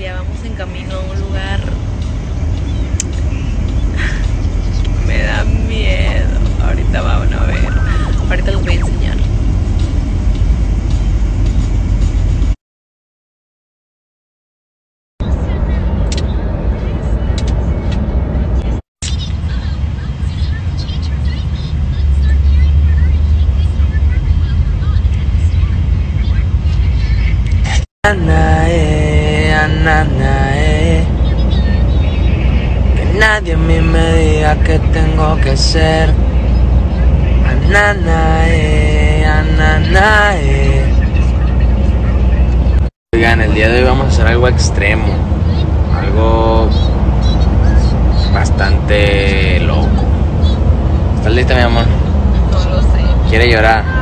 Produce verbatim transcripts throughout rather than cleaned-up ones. día vamos en camino a un lugar. Me da miedo. Ahorita vamos a ver. Ahorita les voy a enseñar. Anae, ananae. Que nadie a mí me diga que tengo que ser. Ananae, ananae. Oigan, el día de hoy vamos a hacer algo extremo, algo bastante loco. ¿Estás lista, mi amor? No lo sé. ¿Quiere llorar?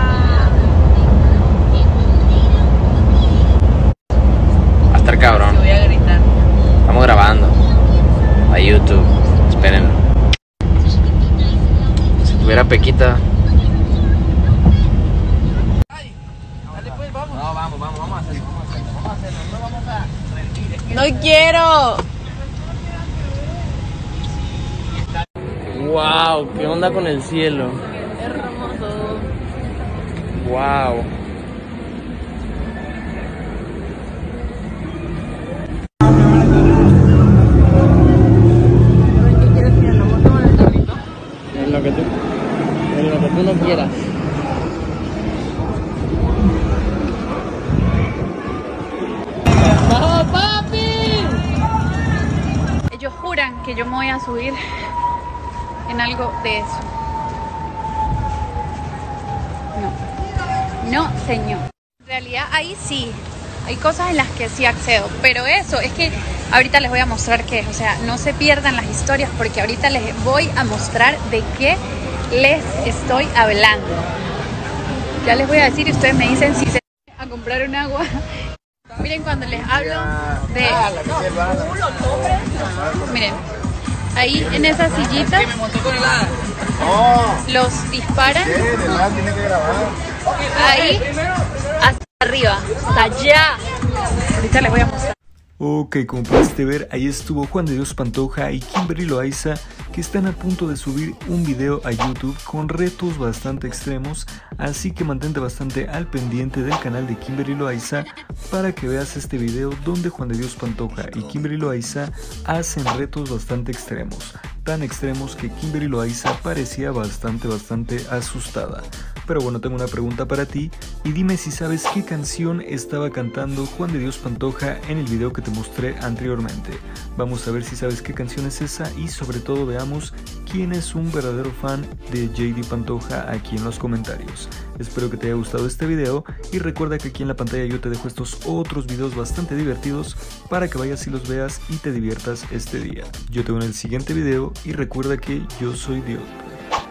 Cabrón, voy a gritar. Estamos grabando a YouTube, espérenlo. Si tuviera Pequita. Ay, dale pues, vamos. No, vamos, vamos, vamos a hacerlo, vamos a hacerlo, vamos a hacerlo, no vamos a rendir. Es que no es... quiero. Wow, qué onda con el cielo. Hermoso. Wow. No quieras. ¡Vamos, papi! Ellos juran que yo me voy a subir en algo de eso. No, no, señor. En realidad ahí sí, hay cosas en las que sí accedo, pero eso es que ahorita les voy a mostrar qué es. O sea, no se pierdan las historias porque ahorita les voy a mostrar de qué les estoy hablando. Ya les voy a decir y ustedes me dicen si se van a comprar un agua. Miren, cuando les hablo de... Miren, ahí en esas sillitas los disparan. Ahí hasta arriba, hasta allá. Ahorita les voy a mostrar. Ok, como pudiste ver, ahí estuvo Juan de Dios Pantoja y Kimberly Loaiza, que están a punto de subir un video a YouTube con retos bastante extremos, así que mantente bastante al pendiente del canal de Kimberly Loaiza para que veas este video donde Juan de Dios Pantoja y Kimberly Loaiza hacen retos bastante extremos, tan extremos que Kimberly Loaiza parecía bastante bastante asustada. Pero bueno, tengo una pregunta para ti y dime si sabes qué canción estaba cantando Juan de Dios Pantoja en el video que te mostré anteriormente. Vamos a ver si sabes qué canción es esa y sobre todo veamos quién es un verdadero fan de J D Pantoja aquí en los comentarios. Espero que te haya gustado este video y recuerda que aquí en la pantalla yo te dejo estos otros videos bastante divertidos para que vayas y los veas y te diviertas este día. Yo te veo en el siguiente video y recuerda que yo soy Dios.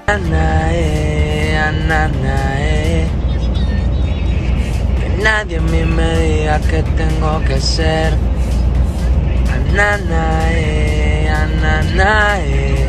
Anae, ananae. Que nadie a mí me diga que tengo que ser. Ananae, ananae.